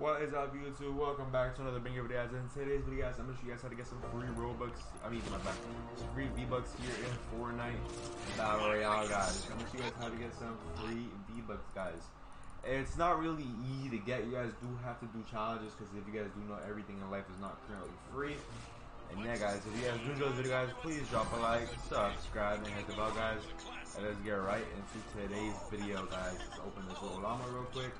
What is up, YouTube? Welcome back to another Bring Your Dads. In today's video, guys, I'm gonna show you guys how to get some free Robux. Some free V-Bucks here in Fortnite Battle Royale, guys. I'm gonna show you guys how to get some free V-Bucks, guys. It's not really easy to get. You guys do have to do challenges, because if you guys do know, everything in life is not currently free. And yeah, guys, if you guys do enjoy this video, guys, please drop a like, subscribe, and hit the bell, guys. And let's get right into today's video, guys. Let's open this little llama real quick.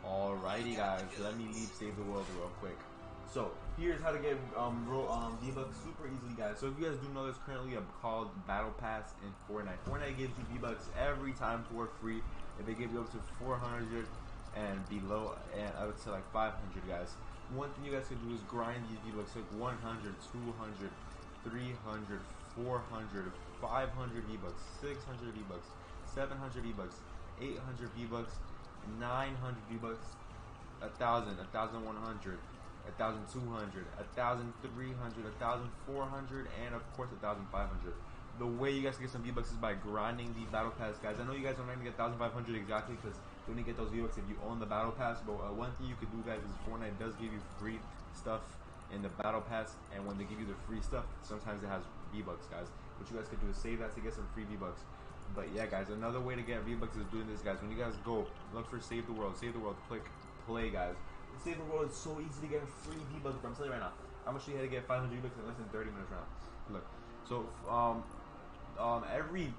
Alrighty, guys, so let me leave Save the World real quick. So here's how to get V-Bucks super easily, guys. So if you guys do know, there's currently a called Battle Pass in Fortnite. Fortnite gives you V-Bucks every time for free, and they give you up to 400 and below, and up to like 500, guys. One thing you guys can do is grind these V-Bucks, like 100, 200, 300, 400, 500 V-Bucks, 600 V-Bucks, 700 V-Bucks, 800 V-Bucks, 900 V-Bucks, 1,000, 1,100, 1,200, 1,300, 1,400, and of course 1,500. The way you guys can get some V-Bucks is by grinding the Battle Pass, guys. I know you guys don't need to get 1,500 exactly, because you only get those V-Bucks if you own the Battle Pass, but one thing you can do, guys, is Fortnite does give you free stuff in the Battle Pass, and when they give you the free stuff, sometimes it has V-Bucks, guys. What you guys could do is save that to get some free V-Bucks. But yeah, guys, another way to get V-Bucks is doing this, guys. When you guys go, look for Save the World. Save the World, click play, guys. Save the World is so easy to get free V-Bucks, but I'm telling you right now, I'm gonna show you how to get 500 V-Bucks in less than 30 minutes right now. Look, so every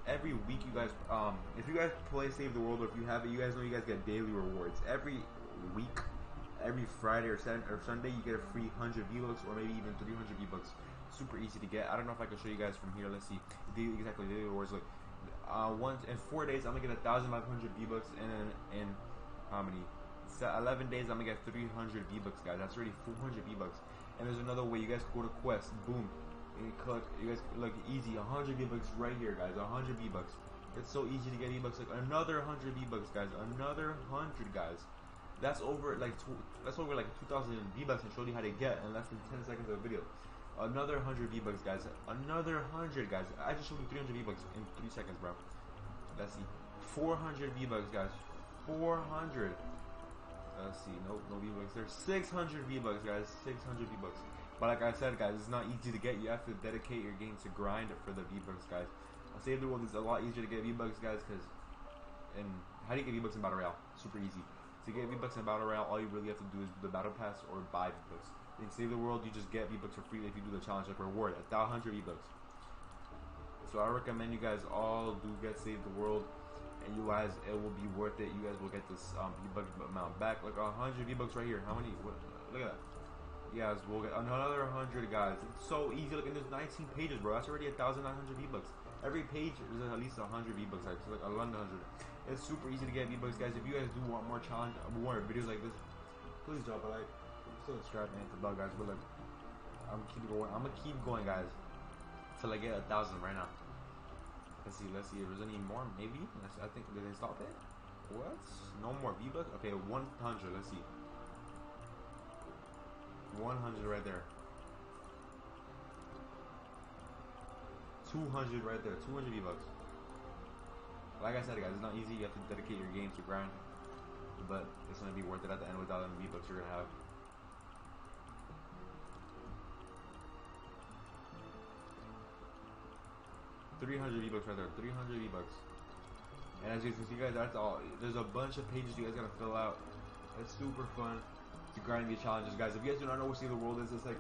week, you guys, if you guys play Save the World, or if you have it, you guys know you guys get daily rewards. Every week, every Friday or Sunday, you get a free 100 V-Bucks, or maybe even 300 V-Bucks. Super easy to get. I don't know if I can show you guys from here. Let's see. Exactly, daily rewards. Look, once in 4 days, I'm gonna get 1,500 V-Bucks, and then in how many? So 11 days, I'm gonna get 300 V-Bucks, guys. That's already 400 V-Bucks. And there's another way. You guys go to quest, boom, and you click. You guys look easy. 100 V-Bucks right here, guys. 100 V-Bucks. It's so easy to get V-Bucks. Like another 100 V-Bucks, guys. Another 100, guys. That's over like 2,000 V-Bucks. I showed you how to get in less than 10 seconds of a video. Another 100 V-Bucks, guys. Another 100, guys. I just showed you 300 V-Bucks in 3 seconds, bro. Let's see. 400 V-Bucks, guys. 400. Let's see. Nope, no V-Bucks. There's 600 V-Bucks, guys. 600 V-Bucks. But like I said, guys, it's not easy to get. You have to dedicate your game to grind it for the V-Bucks, guys. Save the World is a lot easier to get V-Bucks, guys, because... And how do you get V-Bucks in Battle Royale? Super easy. To get V-Bucks in Battle Royale, all you really have to do is do the Battle Pass or buy V-Bucks. In Save the World, you just get V-Bucks for free if you do the challenge, like reward, 100 V-Bucks. So I recommend you guys all do get Save the World, and you guys, it will be worth it. You guys will get this V-Bucks amount back. Look, 100 V-Bucks right here. How many? What, look at that. Yeah, guys, we'll get another 100, guys. It's so easy. Look, and there's 19 pages, bro. That's already 1,900 V-Bucks. Every page is at least 100 V-Bucks, like, so like 100. It's super easy to get V-Bucks, guys. If you guys do want more challenge, more videos like this, please drop a like, subscribe, and hit the bell, guys. But like, I'm gonna keep going, guys, till I get 1,000 right now. Let's see if there's any more. Maybe I think did they stop it? What? No more V-Bucks? Okay, 100. Let's see. 100 right there. 200 right there. 200 V-Bucks. Like I said, guys, it's not easy. You have to dedicate your game to grind, but it's gonna be worth it at the end with all the V-Bucks you're gonna have. $300 V-Bucks right there. $300 V-Bucks. And as you can see, guys, that's all. There's a bunch of pages you guys gotta fill out. It's super fun to grind these challenges, guys. If you guys do not know what Save the World is, it's like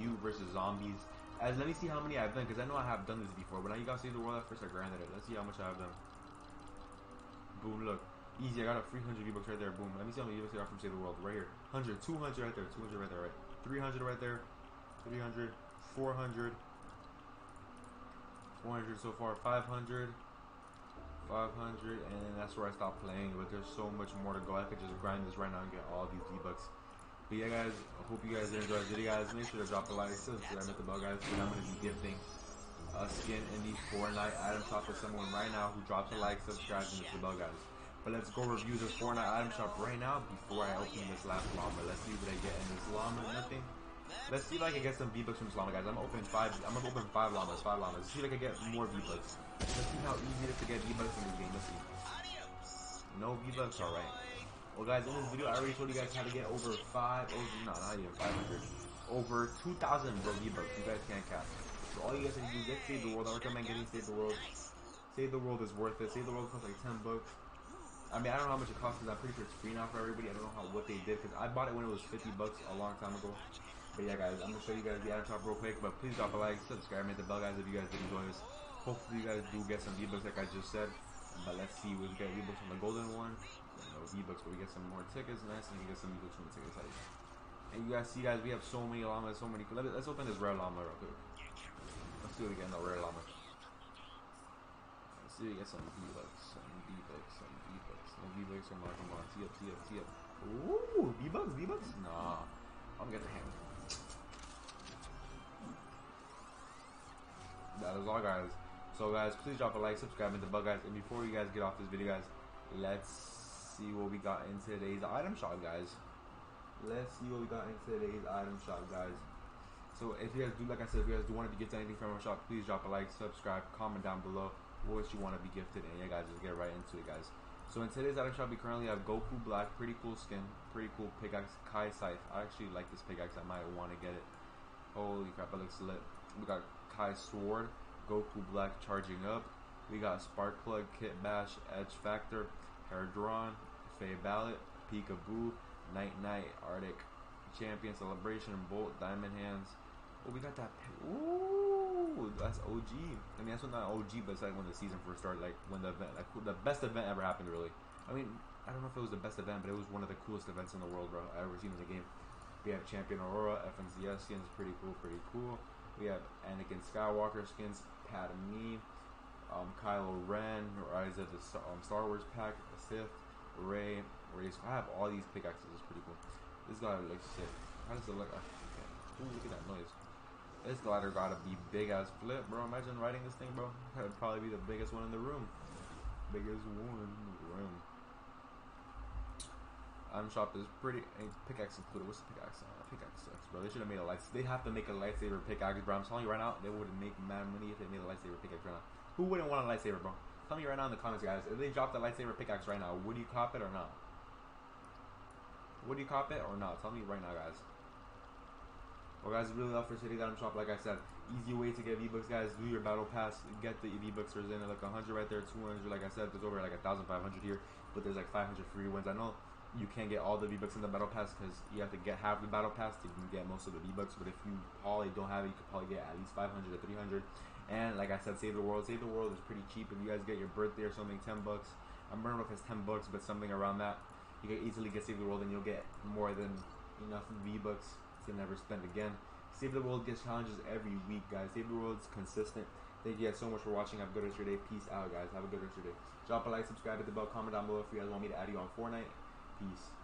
you versus zombies. As let me see how many I've done, because I know I have done this before. But now you got Save the World at first. I grinded it. Let's see how much I have done. Boom! Look, easy. I got a 300 V-Bucks right there. Boom. Let me see how many V-Bucks I got from Save the World right here. 100, 200 right there, 200 right there, right. 300 right there, 300, 400, 400 so far, 500. 500, and that's where I stopped playing, but there's so much more to go. I could just grind this right now and get all these V-Bucks. But yeah, guys, I hope you guys enjoyed the video, guys. Make sure to drop a like, subscribe, and hit the bell, guys, because I'm going to be gifting a skin in the Fortnite item shop to someone right now who drops a like, subscribe, and hit the bell, guys. But let's go review the Fortnite item shop right now before I open this last llama. Let's see what I get in this llama. Nothing. Let's see if I can get some V-Bucks from this llama, guys. I'm gonna open 5 llamas. Let's see if I can get more V-Bucks. Let's see how easy it is to get V-Bucks in this game. Let's see. No V-Bucks, alright. Well guys, in this video I already told you guys how to get over 500, over 2,000 V-Bucks. You guys can't count. So all you guys have to do is get Save the World. I recommend getting Save the World. Save the World is worth it. Save the World costs like 10 bucks. I mean, I don't know how much it costs because I'm pretty sure it's free now for everybody. I don't know how what they did because I bought it when it was 50 bucks a long time ago. But yeah guys, I'm going to show you guys the item shop real quick, but please drop a like, subscribe, and hit the bell guys if you guys did enjoy this. Hopefully you guys do get some V-Bucks like I just said. But let's see, we'll get V-Bucks from the golden one. No V-Bucks, but we get some more tickets, nice, and we get some V-Bucks from the ticket side. And you guys see guys, we have so many llamas, so many. Let's open this rare llama real quick. Let's do it again, the rare llama. Let's see if we get some V-Bucks, some V-Bucks, come on, tee up. Ooh, V-Bucks? Nah, I'm gonna get the hand. That is all guys. So guys, please drop a like, subscribe, and the bell guys. And before you guys get off this video guys, let's see what we got in today's item shop guys. So if you guys do, like I said, if you guys do want to be gifted anything from our shop, please drop a like, subscribe, comment down below what you want to be gifted, and yeah guys, just get right into it guys. So in today's item shop we currently have Goku Black, pretty cool skin, pretty cool pickaxe, Kai Scythe. I actually like this pickaxe, I might want to get it. Holy crap, that looks lit. We got Kai Sword, Goku Black charging up. We got Spark Plug, Kit Bash, Edge Factor, Hair Drawn, Faye Ballot, Peekaboo, Night Night, Arctic, Champion, Celebration, Bolt, Diamond Hands. Oh, we got that. Ooh, that's OG. I mean, that's not OG, but it's like when the season first started, like when the event, like the best event ever happened, really. I mean, I don't know if it was the best event, but it was one of the coolest events in the world, bro, I've ever seen in the game. We have Champion Aurora, FNZS skins, pretty cool. We have Anakin Skywalker skins, Padme, Kylo Ren, Rise of the Star Wars pack, Sith, Rey. So I have all these pickaxes. It's pretty cool. This glider looks sick. How does it look? Ooh, look at that noise. This glider gotta be big as flip, bro. Imagine riding this thing, bro. That'd probably be the biggest one in the room. Item shop is pretty, and pickaxe included. What's the pickaxe? Pickaxe sucks, bro. They should have made a lights. They have to make a lightsaber pickaxe, bro. I'm telling you right now, they would make mad money if they made a lightsaber pickaxe right now. Who wouldn't want a lightsaber, bro? Tell me right now in the comments, guys. If they dropped a lightsaber pickaxe right now, would you cop it or not? Tell me right now, guys. Well, guys, really love for today's item shop. Like I said, easy way to get V-Bucks, guys. Do your battle pass, get the V-Bucks. There's in like 100 right there, 200. Like I said, there's over like 1,500 here, but there's like 500 free wins. I know you can't get all the V-Bucks in the battle pass because you have to get half the battle pass to get most of the V-Bucks, but if you probably don't have it, you could probably get at least 500 to 300. And like I said, Save the World. Save the World is pretty cheap. If you guys get your birthday or something, 10 bucks. I don't know if it's 10 bucks, but something around that. You can easily get Save the World and you'll get more than enough V-Bucks to never spend again. Save the World gets challenges every week, guys. Save the World's consistent. Thank you guys so much for watching. Have a good rest of your day. Peace out, guys. Have a good rest of your day. Drop a like, subscribe, hit the bell, comment down below if you guys want me to add you on Fortnite. Peace.